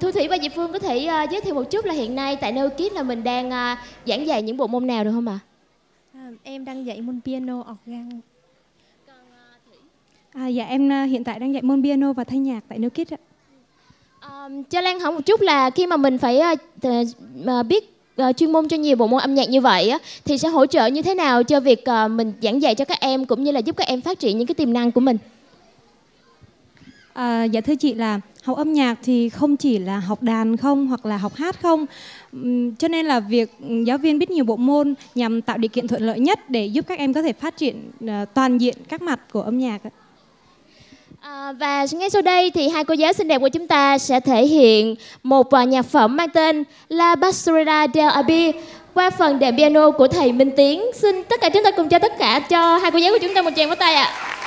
Thu Thủy và Diệp Phương có thể giới thiệu một chút là hiện nay tại Neokid là mình đang giảng dạy những bộ môn nào được không ạ? Em đang dạy môn piano, organ. Còn Thủy? Dạ em hiện tại đang dạy môn piano và thanh nhạc tại Neokid ạ. Cho Lan hỏi một chút là khi mà mình phải biết chuyên môn cho nhiều bộ môn âm nhạc như vậy á, thì sẽ hỗ trợ như thế nào cho việc mình giảng dạy cho các em cũng như là giúp các em phát triển những cái tiềm năng của mình? Dạ thưa chị là học âm nhạc thì không chỉ là học đàn không hoặc là học hát không, cho nên là việc giáo viên biết nhiều bộ môn nhằm tạo điều kiện thuận lợi nhất để giúp các em có thể phát triển toàn diện các mặt của âm nhạc. Và ngay sau đây thì hai cô giáo xinh đẹp của chúng ta sẽ thể hiện một nhạc phẩm mang tên La Pastorella del Abi qua phần đệm piano của thầy Minh Tiến. Xin tất cả chúng ta cùng cho hai cô giáo của chúng ta một tràng pháo tay ạ.